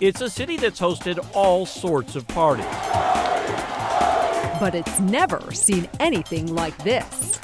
It's a city that's hosted all sorts of parties. But it's never seen anything like this.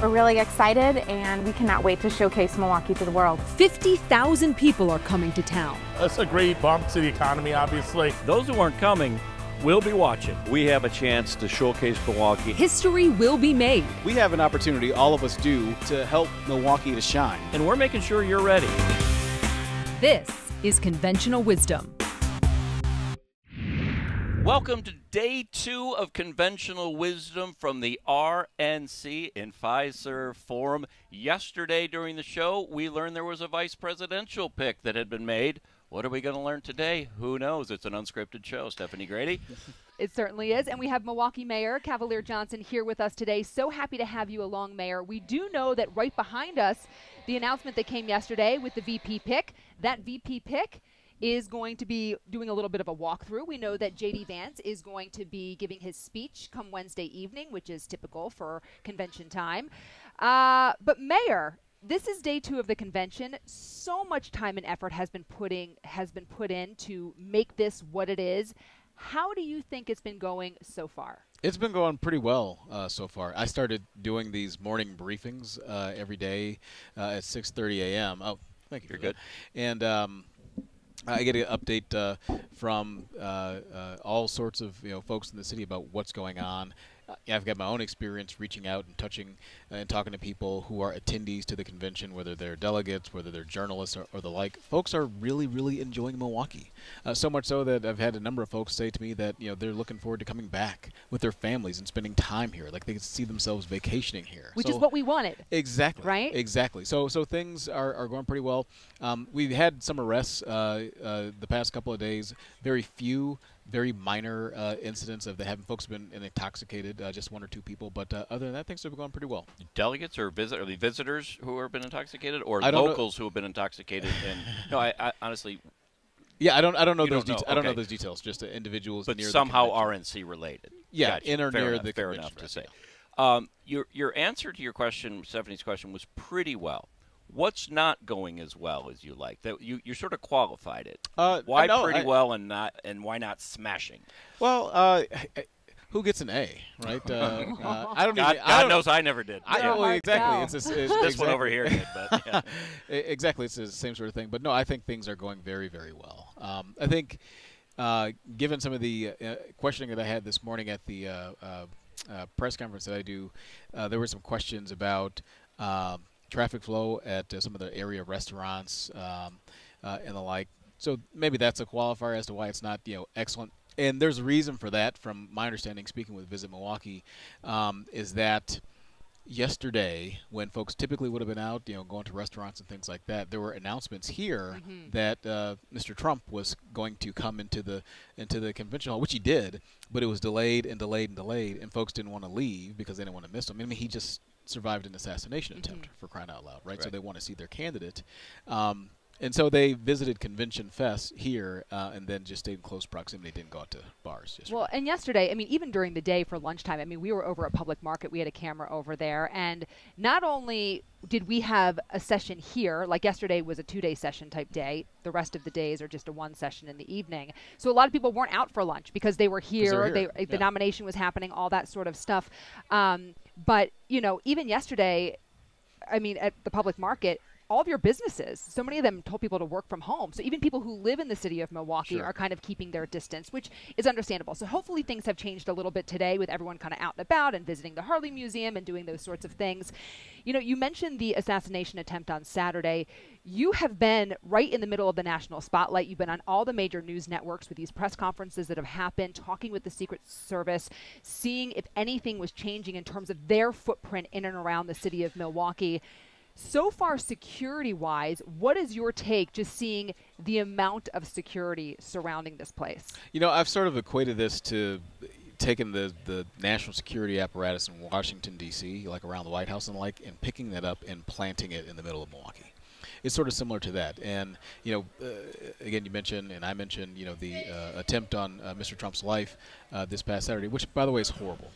We're really excited, and we cannot wait to showcase Milwaukee to the world. 50,000 people are coming to town. That's a great bump to the economy, obviously. Those who aren't coming will be watching. We have a chance to showcase Milwaukee. History will be made. We have an opportunity, all of us do, to help Milwaukee to shine. And we're making sure you're ready. This is Conventional Wisdom. Welcome to Day 2 of Conventional Wisdom from the RNC in Fiserv Forum. Yesterday during the show, we learned there was a vice presidential pick that had been made. What are we going to learn today? Who knows? It's an unscripted show. Stephanie Grady. It certainly is. And we have Milwaukee Mayor Cavalier Johnson here with us today. So happy to have you along, Mayor. We do know that right behind us, the announcement that came yesterday with the VP pick, that VP pick is going to be doing a little bit of a walkthrough. We know that J.D. Vance is going to be giving his speech come Wednesday evening, which is typical for convention time. But Mayor, this is Day 2 of the convention. So much time and effort has been put in to make this what it is. How do you think it's been going so far? It's been going pretty well so far. I started doing these morning briefings every day at 6:30 a.m. Oh, thank you. You're good. And I get an update from all sorts of folks in the city about what's going on. I've got my own experience reaching out and touching and talking to people who are attendees to the convention, whether they're delegates, whether they're journalists or the like. Folks are really, really enjoying Milwaukee. So much so that I've had a number of folks say to me that they're looking forward to coming back with their families and spending time here, like they can see themselves vacationing here. Which is what we wanted. Exactly. Right? Exactly. So things are going pretty well. We've had some arrests the past couple of days, very few. Very minor incidents of having folks been intoxicated, just 1 or 2 people. But other than that, things have been going pretty well. Delegates or visitors who have been intoxicated, or locals who have been intoxicated? And no, I honestly. Yeah, I don't know those details. Okay. I don't know those details. Just individuals. But near somehow the RNC related. Yeah, gotcha. In or fair near enough, the fair enough to say. Yeah. Your answer to your question, Stephanie's question, was pretty well. What's not going as well as you like? That you sort of qualified it. Why no, pretty well and not, and why not smashing? Well, who gets an A, right? I don't. God, even, I God don't, knows I never did. I don't know, exactly. It's this exactly. One over here did, but yeah. Exactly. It's the same sort of thing. But no, I think things are going very, very well. I think, given some of the questioning that I had this morning at the press conference that I do, there were some questions about. Traffic flow at some of the area restaurants and the like. So maybe that's a qualifier as to why it's not excellent. And there's a reason for that, from my understanding, speaking with Visit Milwaukee, is that yesterday, when folks typically would have been out, going to restaurants and things like that, there were announcements here that Mr. Trump was going to come into the convention hall, which he did, but it was delayed and delayed and delayed, and folks didn't want to leave because they didn't want to miss him. I mean, he just survived an assassination attempt, for crying out loud, right? So they want to see their candidate. And so they visited Convention Fest here and then just stayed in close proximity, didn't go out to bars. Yesterday. Well, and yesterday, I mean, even during the day for lunchtime, I mean, we were over at Public Market. We had a camera over there. And not only did we have a session here, like yesterday was a 2-day session type day. The rest of the days are just a 1 session in the evening. So a lot of people weren't out for lunch because they were here. The nomination was happening, all that sort of stuff. But, even yesterday, I mean, at the Public Market, all of your businesses, so many of them told people to work from home. So even people who live in the city of Milwaukee are kind of keeping their distance, which is understandable. So hopefully things have changed a little bit today with everyone kind of out and about and visiting the Harley Museum and doing those sorts of things. You mentioned the assassination attempt on Saturday. You have been right in the middle of the national spotlight. You've been on all the major news networks with these press conferences that have happened, talking with the Secret Service, seeing if anything was changing in terms of their footprint in and around the city of Milwaukee. So far, security-wise, what is your take just seeing the amount of security surrounding this place? I've sort of equated this to taking the national security apparatus in Washington, D.C., like around the White House and the like, and picking that up and planting it in the middle of Milwaukee. It's sort of similar to that. And, again, you mentioned and I mentioned, the attempt on Mr. Trump's life this past Saturday, which, by the way, is horrible.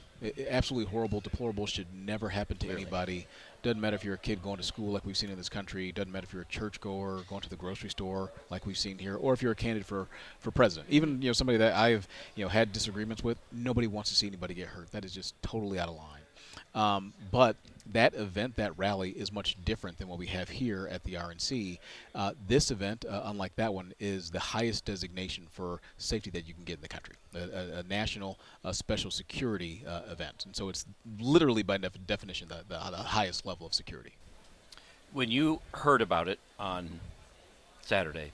Absolutely horrible, deplorable, should never happen to anybody. Doesn't matter if you're a kid going to school like we've seen in this country. Doesn't matter if you're a churchgoer going to the grocery store like we've seen here, or if you're a candidate for president. Even, you know, somebody that I've, you know, had disagreements with, nobody wants to see anybody get hurt. That is just totally out of line. But that event, that rally, is much different than what we have here at the RNC. This event, unlike that one, is the highest designation for safety that you can get in the country, a national special security event. And so it's literally by definition the highest level of security. When you heard about it on Saturday,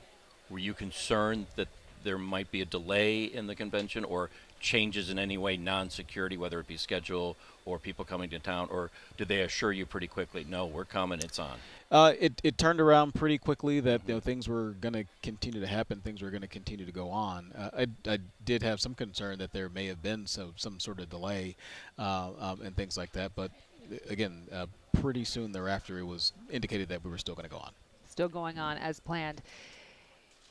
were you concerned that there might be a delay in the convention or changes in any way, non-security, whether it be schedule or people coming to town, or did they assure you pretty quickly, no, we're coming, it's on? It turned around pretty quickly that, you know, things were going to continue to happen, things were going to continue to go on. I did have some concern that there may have been some sort of delay and things like that, but again, pretty soon thereafter it was indicated that we were still going to go on. Still going on as planned.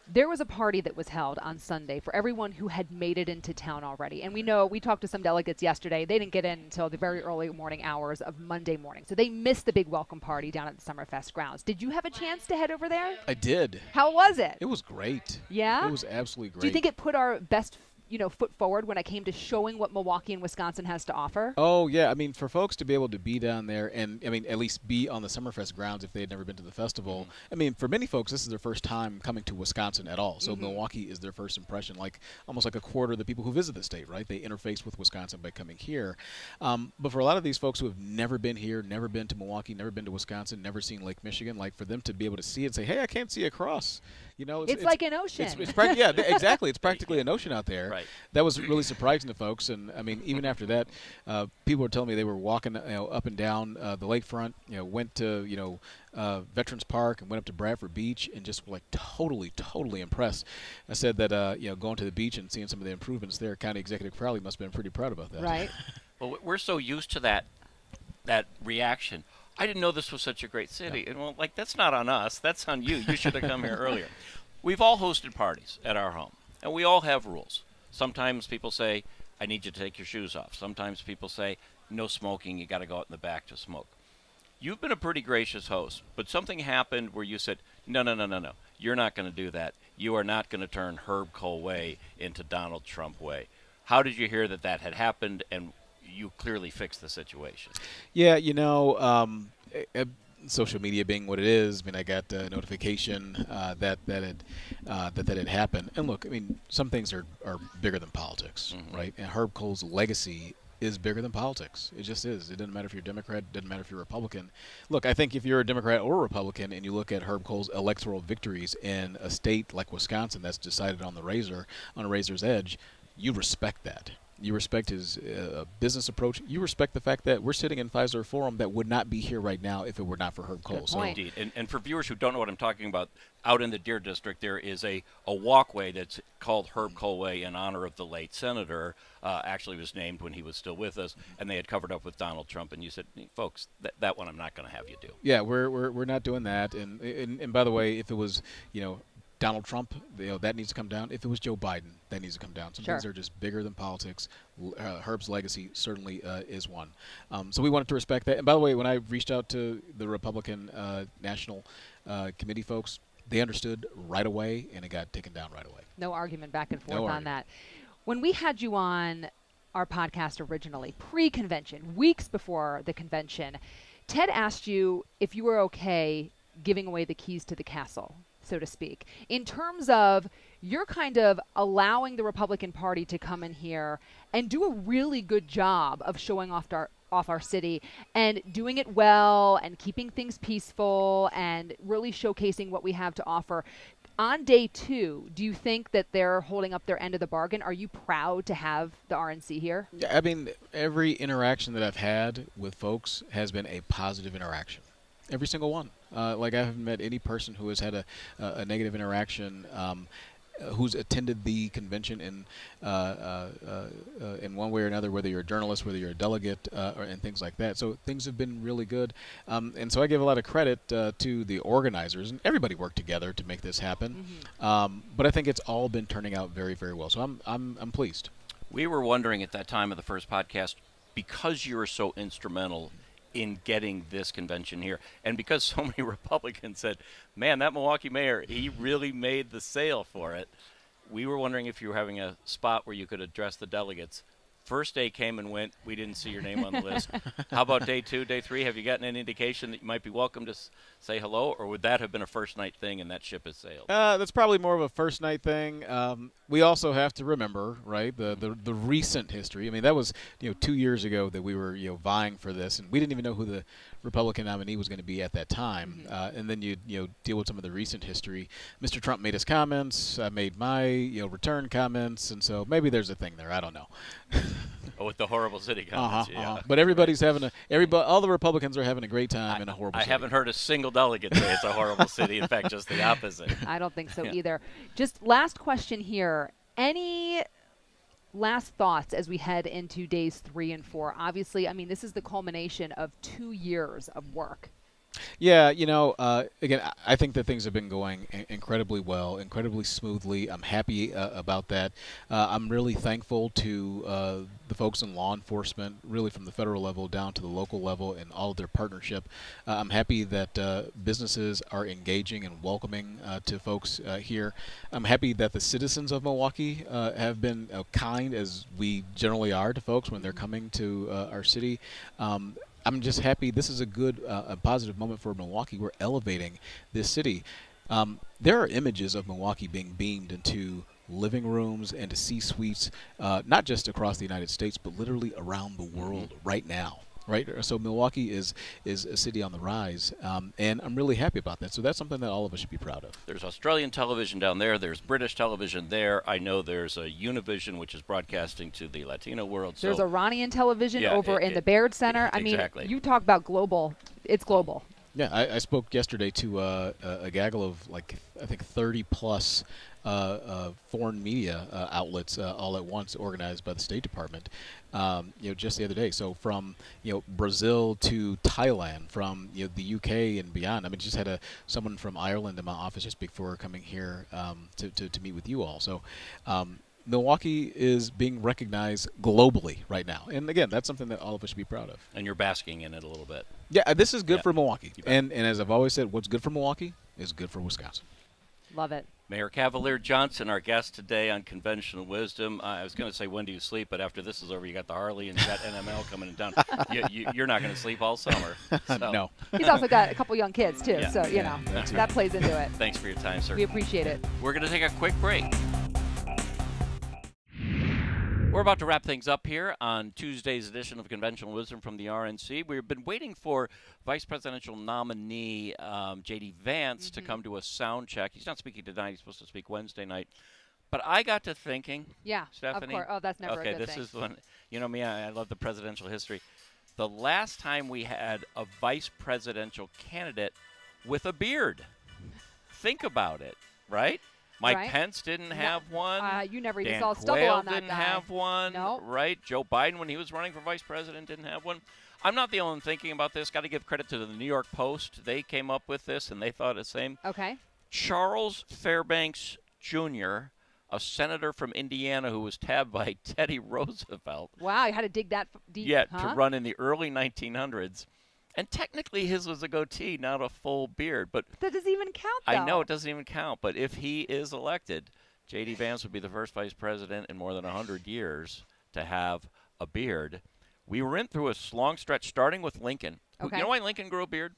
There was a party that was held on Sunday for everyone who had made it into town already. And we know, we talked to some delegates yesterday, they didn't get in until the very early morning hours of Monday morning. So they missed the big welcome party down at the Summerfest grounds. Did you have a chance to head over there? I did. How was it? It was great. Yeah? It was absolutely great. Do you think it put our best, you know, foot forward when it came to showing what Milwaukee and Wisconsin has to offer? Oh, yeah. I mean, for folks to be able to be down there and, I mean, at least be on the Summerfest grounds if they had never been to the festival. Mm-hmm. I mean, for many folks, this is their first time coming to Wisconsin at all. So mm-hmm. Milwaukee is their first impression, like almost like a quarter of the people who visit the state, right? They interface with Wisconsin by coming here. But for a lot of these folks who have never been here, never been to Milwaukee, never been to Wisconsin, never seen Lake Michigan, like for them to be able to see it and say, hey, I can't see across. You know, it's like an ocean. Yeah, exactly. It's practically an ocean out there. Right. That was really surprising to folks. And, I mean, even after that, people were telling me they were walking, you know, up and down the lakefront, you know, went to, you know, Veterans Park and went up to Bradford Beach and just were, like, totally impressed. I said that, you know, going to the beach and seeing some of the improvements there, County Executive Crowley must have been pretty proud about that. Right. Well, we're so used to that reaction. I didn't know this was such a great city. Yeah. And, well, like, that's not on us. That's on you. You should have come here earlier. We've all hosted parties at our home, and we all have rules. Sometimes people say, I need you to take your shoes off. Sometimes people say, no smoking. You got to go out in the back to smoke. You've been a pretty gracious host, but something happened where you said, no. You're not going to do that. You are not going to turn Herb Kohl way into Donald Trump way. How did you hear that that had happened, and you clearly fixed the situation? Yeah, you know, social media being what it is, I mean, I got a notification that had happened. And look, I mean, some things are bigger than politics, mm-hmm. right? And Herb Kohl's legacy is bigger than politics. It just is. It doesn't matter if you're Democrat. It doesn't matter if you're Republican. Look, I think if you're a Democrat or a Republican and you look at Herb Kohl's electoral victories in a state like Wisconsin that's decided on the razor, on a razor's edge, you respect that. You respect his business approach. You respect the fact that we're sitting in Fiserv Forum that would not be here right now if it were not for Herb Kohl. So indeed. And for viewers who don't know what I'm talking about, out in the Deer District there is a walkway that's called Herb Kohl Way in honor of the late senator. Actually was named when he was still with us, and they had covered up with Donald Trump. And you said, folks, that one I'm not going to have you do. Yeah, we're not doing that. And by the way, if it was, you know, Donald Trump, you know, that needs to come down. If it was Joe Biden, that needs to come down. Some things are just bigger than politics. Herb's legacy certainly is one. So we wanted to respect that. And by the way, when I reached out to the Republican National Committee folks, they understood right away, and it got taken down right away. No argument back and forth on that. When we had you on our podcast originally, pre-convention, weeks before the convention, Ted asked you if you were okay giving away the keys to the castle, so to speak, in terms of you're kind of allowing the Republican Party to come in here and do a really good job of showing off our city and doing it well and keeping things peaceful and really showcasing what we have to offer. On day two, do you think that they're holding up their end of the bargain? Are you proud to have the RNC here? I mean, every interaction that I've had with folks has been a positive interaction. Every single one. Like, I haven't met any person who has had a negative interaction, who's attended the convention in one way or another, whether you're a journalist, whether you're a delegate, and things like that. So things have been really good. And so I give a lot of credit to the organizers, and everybody worked together to make this happen. Mm-hmm. But I think it's all been turning out very, very well. So I'm pleased. We were wondering at that time of the first podcast, because you were so instrumental in getting this convention here. And because so many Republicans said, man, that Milwaukee mayor, he really made the sale for it, we were wondering if you were having a spot where you could address the delegates. First day came and went. We didn't see your name on the list. How about day two, day three? Have you gotten any indication that you might be welcome to say hello, or would that have been a first night thing and that ship has sailed? That's probably more of a first night thing. We also have to remember, right, the recent history. I mean, that was 2 years ago that we were vying for this, and we didn't even know who the Republican nominee was going to be at that time. Mm-hmm. And then you deal with some of the recent history. Mr. Trump made his comments. I made my return comments, and so maybe there's a thing there. I don't know. Oh, with the horrible city comments, yeah. But everybody's having all the Republicans are having a great time in a horrible city. I haven't heard a single delegate say it's a horrible city. In fact, just the opposite. I don't think so either. Just last question here. Any last thoughts as we head into days 3 and 4? Obviously, I mean, this is the culmination of 2 years of work. Yeah, again, I think that things have been going incredibly well, incredibly smoothly. I'm happy about that. I'm really thankful to the folks in law enforcement, really from the federal level down to the local level, and all of their partnership. I'm happy that businesses are engaging and welcoming to folks here. I'm happy that the citizens of Milwaukee have been kind, as we generally are to folks when they're coming to our city. I'm just happy. This is a good, a positive moment for Milwaukee. We're elevating this city. There are images of Milwaukee being beamed into living rooms and to C-suites, not just across the United States, but literally around the world right now. Right, so Milwaukee is a city on the rise, and I'm really happy about that. So that's something that all of us should be proud of. There's Australian television down there. There's British television there. I know there's a Univision, which is broadcasting to the Latino world. There's Iranian television over in the Baird Center. I mean, you talk about global. It's global. Yeah, I spoke yesterday to a gaggle of, I think, 30-plus foreign media outlets all at once, organized by the State Department, just the other day. So from, Brazil to Thailand, from, the UK and beyond. I mean, just had someone from Ireland in my office just before coming here to meet with you all. So Milwaukee is being recognized globally right now. And, again, that's something that all of us should be proud of. And you're basking in it a little bit. Yeah, this is good for Milwaukee. And as I've always said, what's good for Milwaukee is good for Wisconsin. Love it. Mayor Cavalier Johnson, our guest today on Conventional Wisdom. I was going to say, when do you sleep? But after this is over, you got the Harley and you got NML coming down. You're not going to sleep all summer. So. No. He's also got a couple young kids, too. Yeah. So, that plays into it. Thanks for your time, sir. We appreciate it. We're going to take a quick break. We're about to wrap things up here on Tuesday's edition of Conventional Wisdom from the RNC. We've been waiting for Vice Presidential nominee J.D. Vance to come to a sound check. He's not speaking tonight. He's supposed to speak Wednesday night. But I got to thinking, Stephanie. Of course. Oh, that's never a good thing. This is one. You know me, I love the presidential history. The last time we had a vice presidential candidate with a beard. Think about it, right? Mike Pence didn't have one. You never even saw stubble on that guy. Dan Quayle didn't have one. Nope. Right? Joe Biden, when he was running for vice president, didn't have one. I'm not the only one thinking about this. Got to give credit to the New York Post. They came up with this, and they thought the same. Okay. Charles Fairbanks Jr., a senator from Indiana who was tabbed by Teddy Roosevelt. Wow, you had to dig that deep, to run in the early 1900s. And technically his was a goatee, not a full beard. But that doesn't even count, though. I know it doesn't even count. But if he is elected, J.D. Vance would be the first vice president in more than 100 years to have a beard. We were in through a long stretch, starting with Lincoln. Okay. You know why Lincoln grew a beard?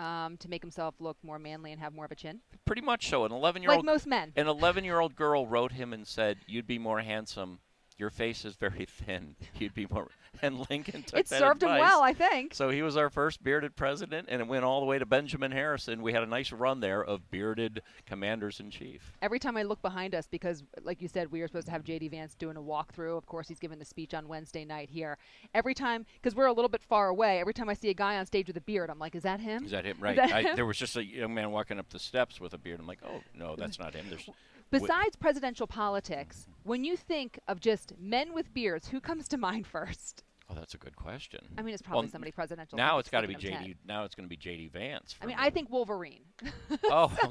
To make himself look more manly and have more of a chin? Pretty much so. An 11-year-old, like most men. An 11-year-old girl wrote him and said, "You'd be more handsome. Your face is very thin. You'd be more." And Lincoln took that advice. It served him well, I think. So he was our first bearded president, and it went all the way to Benjamin Harrison. We had a nice run there of bearded commanders-in-chief. Every time I look behind us, because, like you said, we were supposed to have J.D. Vance doing a walkthrough. Of course, he's giving the speech on Wednesday night here. Every time, because we're a little bit far away, every time I see a guy on stage with a beard, I'm like, is that him? Is that him? Right. There was just a young man walking up the steps with a beard. I'm like, oh, no, that's not him. There's... Besides presidential politics, when you think of just men with beards, who comes to mind first? Oh, that's a good question. I mean, it's probably somebody presidential. Now it's got to be J.D. Now it's going to be J.D. Vance. I mean, I think Wolverine. Oh, okay.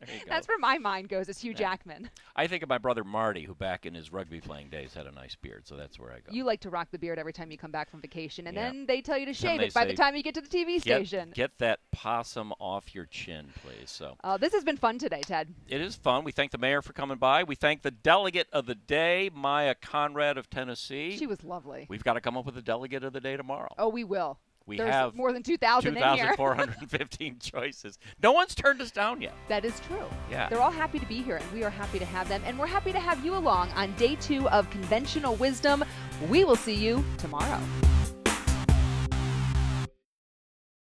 There you go. That's where my mind goes, is Hugh Jackman. I think of my brother Marty, who back in his rugby playing days had a nice beard, so that's where I go. You like to rock the beard every time you come back from vacation, and then they tell you to shave it by the time you get to the TV station. Get that possum off your chin, please. So this has been fun today, Ted. It is fun. We thank the mayor for coming by. We thank the delegate of the day, Maya Conrad of Tennessee. She was lovely. We've got to come up with a delegate of the day tomorrow. Oh, we will. There's have more than 2,000 in here. 2,415 choices. No one's turned us down yet. That is true. Yeah. They're all happy to be here, and we are happy to have them. And we're happy to have you along on day 2 of Conventional Wisdom. We will see you tomorrow.